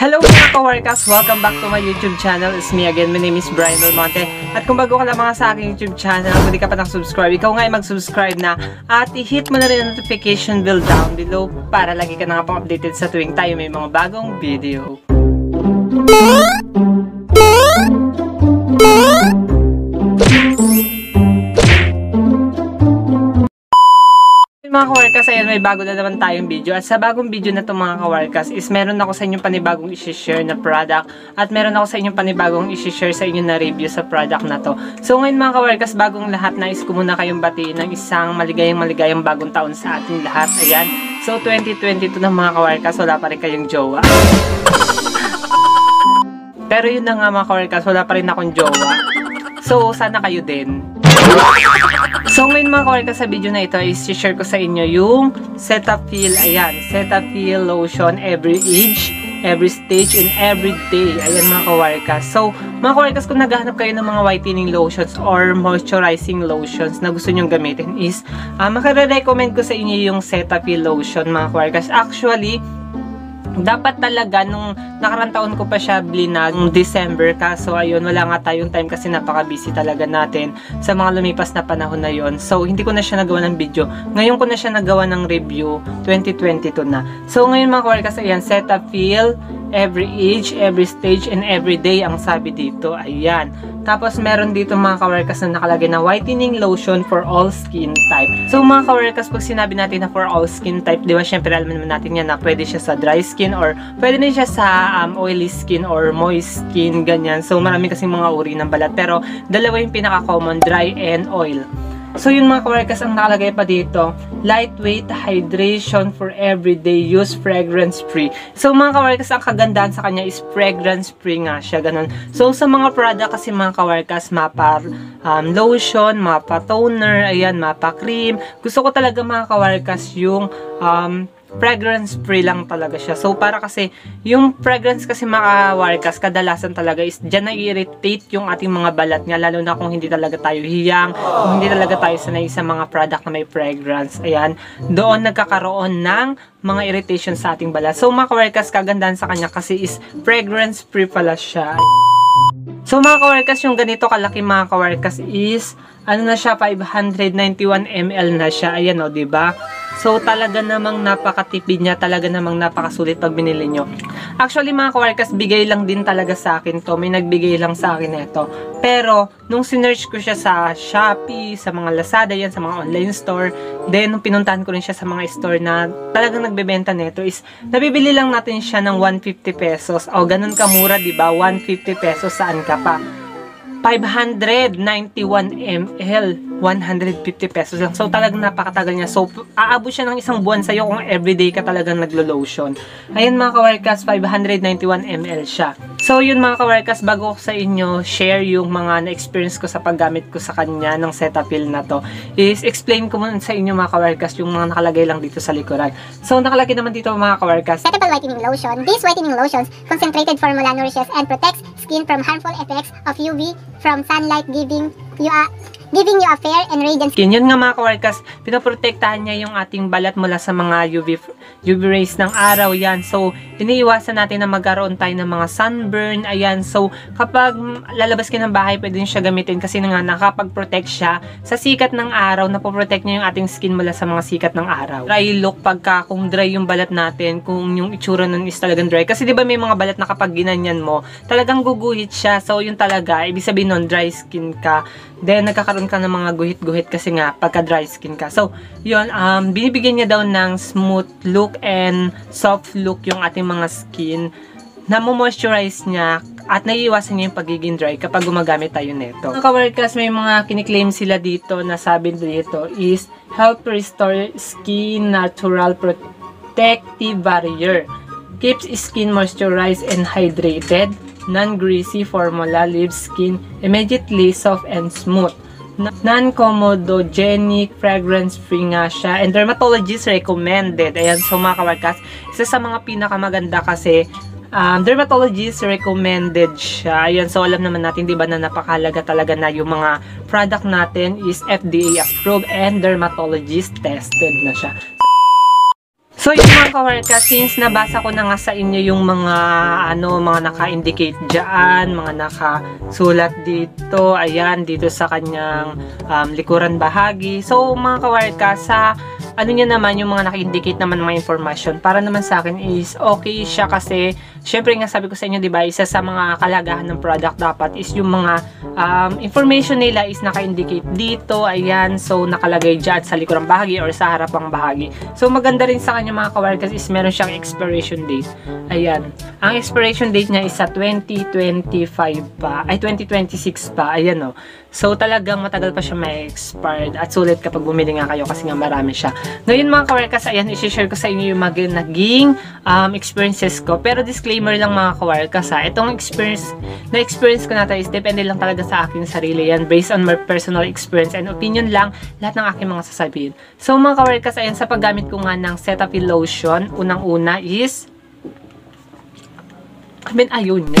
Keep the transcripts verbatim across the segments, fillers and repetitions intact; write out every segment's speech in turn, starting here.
Hello mga kaworkers! Welcome back to my YouTube channel. It's me again. My name is Brian Belmonte. At kung bago ka lamang sa aking YouTube channel, kung di ka pa nagsubscribe, ikaw nga ay mag-subscribe na at i-hit mo na rin ang notification bell down below para lagi ka na nga pang updated sa tuwing tayo may mga bagong video. Mga kawarkas, ayan, may bago na naman tayong video. At sa bagong video na ito mga kawarkas is meron ako sa inyong panibagong isi-share na product at meron ako sa inyong panibagong isi-share sa inyong na review sa product na to. So ngayon mga kawarkas, bagong lahat, nais ko muna kayong batiin ng isang maligayang maligayang bagong taon sa ating lahat. Ayan, so twenty twenty-two na mga kawarkas, wala pa rin kayong jowa. Pero yun na nga mga kawarkas, wala pa rin akong jowa. So sana kayo din. So ngayon mga kawarkas, sa video na ito is share ko sa inyo yung Cetaphil, ayan, Cetaphil lotion every age, every stage, and every day. Ayan mga kawarkas. So mga kawarkas, kung naghahanap kayo ng mga whitening lotions or moisturizing lotions na gusto nyong gamitin is uh, makare-recommend ko sa inyo yung Cetaphil lotion mga kawarkas. Actually, dapat talaga nung nakarang taon ko pa siya bilhin nung December, kaso ayun, wala nga tayong time kasi napaka-busy talaga natin sa mga lumipas na panahon na yon. So hindi ko na siya nagawa ng video. Ngayon ko na siya nagawa ng review, twenty twenty-two na. So ngayon mga kawarkas, ayan, Cetaphil every age, every stage, and every day ang sabi dito. Ayan. Tapos meron dito mga kawarkas na nakalagay na whitening lotion for all skin type. So mga kawarkas, pag sinabi natin na for all skin type, di ba syempre alam naman natin yan na pwede siya sa dry skin or pwede na siya sa Um, oily skin or moist skin, ganyan. So marami kasi mga uri ng balat, pero dalawa yung pinaka-common, dry and oil. So yun mga kawarkas, ang nakalagay pa dito, lightweight hydration for everyday use, fragrance free. So mga kawarkas, ang kagandahan sa kanya is fragrance free nga siya, ganun. So sa mga product kasi mga kawarkas, mapa um, lotion, mapa toner, ayan, mapa cream, gusto ko talaga mga kawarkas yung um, fragrance free lang talaga siya. So para kasi yung fragrance kasi mga kawarkas kadalasan talaga is dyan na-irritate yung ating mga balat nga, lalo na kung hindi talaga tayo hiyang, kung hindi talaga tayo sanay sa mga product na may fragrance. Ayan, doon nagkakaroon ng mga irritation sa ating balat. So mga kawarkas, kagandahan sa kanya kasi is fragrance free pala siya. So mga kawarkas, yung ganito kalaki mga kawarkas is ano na siya, five hundred ninety-one milliliters na siya. Ayan o, diba? So talaga namang napakatipid niya, talaga namang napakasulit pag binili nyo. Actually mga kawarkas, bigay lang din talaga sa akin to. May nagbigay lang sa akin ito. Pero nung sinearch ko siya sa Shopee, sa mga Lazada, yan, sa mga online store, then nung pinuntahan ko rin siya sa mga store na talagang nagbebenta nito is nabibili lang natin siya ng one hundred fifty pesos. O ganun kamura, diba? one hundred fifty pesos, saan ka pa? five hundred ninety-one milliliters, one hundred fifty pesos lang. So talagang napakatagal niya. So aabot siya ng isang buwan sa'yo kung everyday ka talagang naglo-lotion. Ayan mga kawarkas, five hundred ninety-one milliliters siya. So yun mga kawarkas, bago ko sa inyo share yung mga na-experience ko sa paggamit ko sa kanya ng Cetaphil na to, is explain ko muna sa inyo mga kawarkas yung mga nakalagay lang dito sa likuran. So nakalagay naman dito mga kawarkas, Cetaphil whitening lotion. This whitening lotion's concentrated formula nourishes and protects skin from harmful effects of U V from sunlight, giving you a giving you a fair and radiant skin. Yun nga mga kawarkas, pinoprotektahan niya yung ating balat mula sa mga U V U V rays ng araw, yan. So iniiwasan natin na magkaroon tayo ng mga sunburn, ayan. So kapag lalabas ka ng bahay, pwede niyo siya gamitin kasi nga nakapag-protect siya sa sikat ng araw, napoprotect niya yung ating skin mula sa mga sikat ng araw. Dry look pagka kung dry yung balat natin, kung yung itsura nun is talagang dry. Kasi di ba may mga balat na kapag ginanyan mo, talagang guguhit siya. So yun talaga, ibig sabihin nun, dry skin ka. Then nagkakaroon ka ng mga guhit-guhit kasi nga pagka dry skin ka. So, yun, um, binibigyan niya daw ng smooth look and soft look yung ating mga skin. Namo-moisturize niya at naiiwasan niya yung pagiging dry kapag gumagamit tayo nito. Mga kawarkas, may mga kiniklaim sila dito na sabi dito is help restore skin natural protective barrier. Keeps skin moisturized and hydrated. Non-greasy formula leaves skin immediately soft and smooth. Non-comedogenic, fragrance-free nga siya, and dermatologist recommended. Ayan, so mga kawarkas, isa sa mga pinakamaganda kasi um, dermatologist recommended siya. Ayan, so alam naman natin, diba, na napakalaga talaga na yung mga product natin is F D A approved and dermatologist tested na siya. So yung mga kawarka, since nabasa ko na nga sa inyo yung mga ano, mga naka-indicate dyan, mga naka-sulat dito, ayan, dito sa kanyang um, likuran bahagi. So mga kawarka, sa ano niya naman yung mga naka-indicate naman ng mga information, para naman sa akin is okay siya kasi syempre nga sabi ko sa inyo, diba, isa sa mga kalagahan ng product dapat is yung mga um, information nila is naka-indicate dito, ayan, so nakalagay dyan sa likuran bahagi or sa harapang bahagi. So maganda rin sa kanya mga kawarkas is meron siyang expiration date. Ayan. Ang expiration date niya is sa twenty twenty-five pa. Ay, twenty twenty-six pa. Ayan o. So, talagang matagal pa siya ma-expired. At sulit kapag bumili nga kayo kasi nga marami siya. Ngayon mga kawarkas, ayan, isi-share ko sa inyo yung mga naging um, experiences ko. Pero disclaimer lang mga kawarkas ha. Itong experience, na-experience ko natin is depende lang talaga sa akin sarili yan. Based on my personal experience and opinion lang lahat ng aking mga sasabihin. So mga kawarkas, ayan, sa paggamit ko nga ng Cetaphil lotion, unang-una is I mean, ayun na.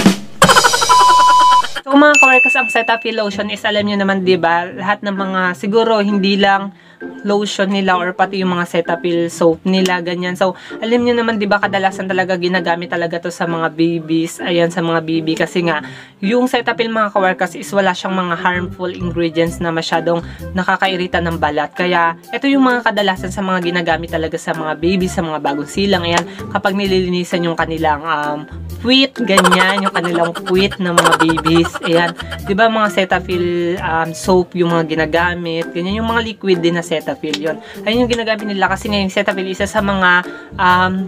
So mga kawarkas, ang Cetaphil lotion is alam nyo naman, diba, lahat ng mga siguro, hindi lang lotion nila or pati yung mga Cetaphil soap nila, ganyan. So, alam nyo naman, diba, kadalasan talaga ginagamit talaga to sa mga babies, ayan, sa mga baby, kasi nga, yung Cetaphil mga kawarkas is wala siyang mga harmful ingredients na masyadong nakakairita ng balat, kaya, ito yung mga kadalasan sa mga ginagamit talaga sa mga babies, sa mga bagong silang, ayan, kapag nililinisan yung kanilang um, puwit, ganyan, yung kanilang puwit ng mga babies, ayan, diba, mga Cetaphil um, soap yung mga ginagamit, ganyan, yung mga liquid din na Cetaphil yun. Ayun yung ginagamit nila kasi ngayon Cetaphil isa sa mga um,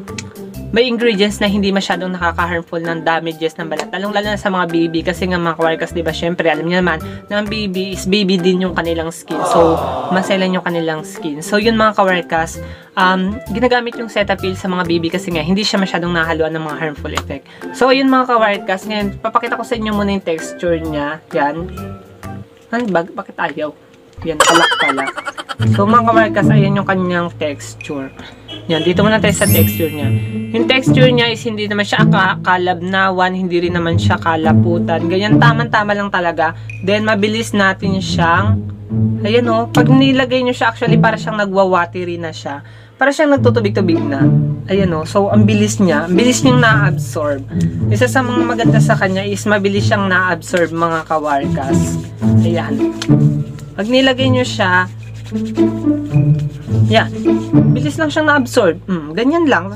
may ingredients na hindi masyadong nakaka-harmful ng damages ng balat. Lalong lalo na sa mga baby kasi nga mga kawarkas, diba, syempre, alam niyo naman na baby is baby din yung kanilang skin. So, maselan yung kanilang skin. So, yun mga kawarkas, um, ginagamit yung Cetaphil sa mga baby kasi nga hindi siya masyadong nahaluan ng mga harmful effect. So, yun mga kawarkas, ngayon, papakita ko sa inyo muna yung texture niya. Yan. Ay, bag, bakit ayaw? Yan, palak palak. So mga kawarkas, ayan yung kanyang texture. Yan, dito muna tayo sa texture niya. Yung texture niya is hindi naman siya kalabnawan, hindi rin naman siya kalaputan. Ganyan, tamang-tama lang talaga. Then, mabilis natin siyang, ayan o, pag nilagay nyo siya, actually, para siyang nagwa-watery na siya. Para siyang nagtutubig-tubig na. Ayan o, so, ang bilis niya. Ang bilis niyang na-absorb. Isa sa mga maganda sa kanya is mabilis siyang na-absorb mga kawarkas. Ayan. Pag nilagay nyo siya, yan. Bilis lang siyang na-absorb. Mm, ganyan lang.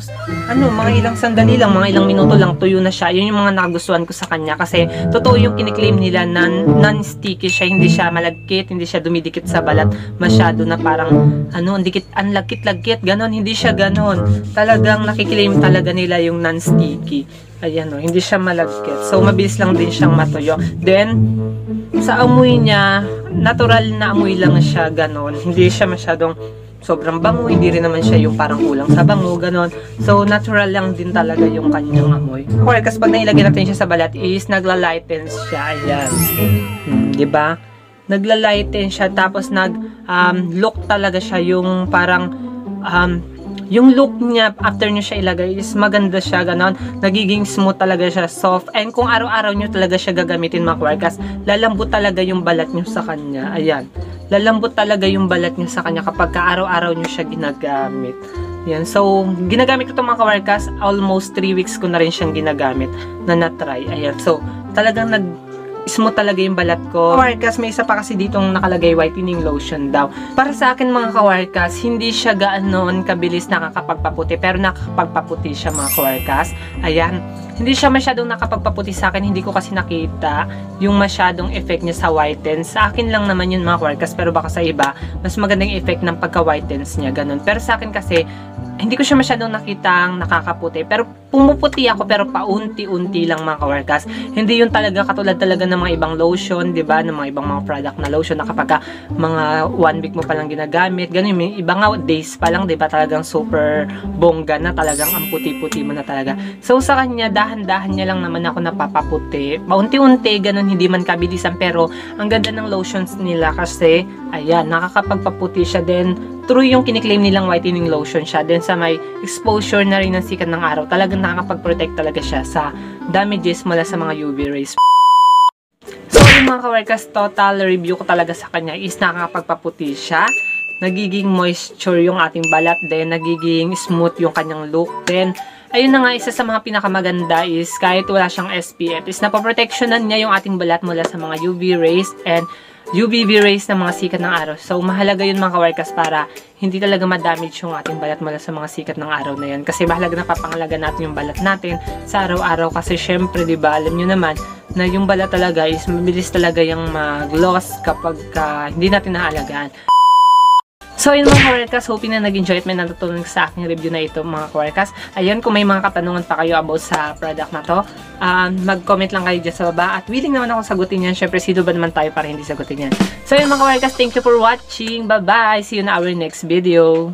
Ano, mga ilang sandali lang, mga ilang minuto lang, tuyo na siya. Yun yung mga nagustuhan ko sa kanya. Kasi, totoo yung kiniklaim nila na non-sticky siya. Hindi siya malagkit, hindi siya dumidikit sa balat masyado na parang, ano, ang dikit, ang lagkit-lagkit, ganon. Hindi siya ganon. Talagang nakiklaim talaga nila yung non-sticky. Ayan o, hindi siya malagkit. So, mabilis lang din siyang matuyo. Then, sa amoy niya, natural na amoy lang siya, ganon. Hindi siya masyadong sobrang bango. Hindi rin naman siya yung parang kulang sa bango, ganon. So, natural lang din talaga yung kanyang amoy. Okay, kasi pag nailagay natin siya sa balat is nagla-lightens siya. Ayan. Hmm, diba? Nagla-lighten siya. Tapos, nag-look um, talaga siya yung parang um, yung look niya, after nyo siya ilagay, is maganda siya, ganon. Nagiging smooth talaga siya, soft. And kung araw-araw nyo talaga siya gagamitin, mga kawarkas, lalambot talaga yung balat nyo sa kanya. Ayan. Lalambot talaga yung balat nyo sa kanya kapag ka araw-araw nyo siya ginagamit. Ayan. So, ginagamit ko ito, mga kawarkas, almost three weeks ko na rin siyang ginagamit na natry. Ayan. So, talagang nag- smooth talaga yung balat ko. Kawarkas, may isa pa kasi ditong nakalagay whitening lotion daw. Para sa akin mga kawarkas, hindi siya ganoon kabilis nakakapagpaputi, pero nakakapagpaputi siya mga kawarkas. Ayan. Hindi siya masyadong nakapagpaputi sa akin, hindi ko kasi nakita yung masyadong effect niya sa whitens. Sa akin lang naman yun mga kawarkas, pero baka sa iba, mas magandang effect ng pagka-whitens niya, ganun. Pero sa akin kasi, hindi ko siya masyadong nakitang nakakaputi. Pero pumuputi ako, pero paunti-unti lang mga kawarkas. Hindi yun talaga katulad talaga ng mga ibang lotion, diba? Ng mga ibang mga product na lotion na kapag mga one week mo palang ginagamit, ganun. Yung ibang days pa lang, diba? Talagang super bongga na, talagang ang puti-puti mo na talaga. So sa kanya, dahan-dahan niya lang naman ako napapaputi. Paunti-unti, ganun, hindi man kabilisan. Pero, ang ganda ng lotions nila kasi, ayan, nakakapagpaputi siya din. True yung kiniklaim nilang whitening lotion siya. Then, sa may exposure na rin ng sikat ng araw, talagang nakakapag-protect talaga siya sa damages mula sa mga U V rays. So, yung mga kawarkas, total review ko talaga sa kanya is nakakapagpaputi siya. nagiging moisture yung ating balat, then nagiging smooth yung kanyang look. Then ayun na nga, isa sa mga pinakamaganda is kahit wala siyang S P F is napaprotectionan niya yung ating balat mula sa mga U V rays and U V B rays ng mga sikat ng araw. So mahalaga yun mga kawarkas para hindi talaga ma-damage yung ating balat mula sa mga sikat ng araw na yan. Kasi mahalaga na papangalaga natin yung balat natin sa araw-araw kasi syempre diba alam nyo naman na yung balat talaga is mabilis talaga yung mag-gloss kapag uh, hindi natin naalagaan. So yun mga kawarkas, hoping na nag-enjoy at may natutunan sa aking review na ito mga kawarkas. Ayun, kung may mga katanungan pa kayo about sa product na to, um, mag-comment lang kayo dyan sa baba at willing naman ako sagutin yan. Syempre, sino ba naman tayo para hindi sagutin yan. So yun mga kawarkas, thank you for watching. Bye-bye! See you in our next video!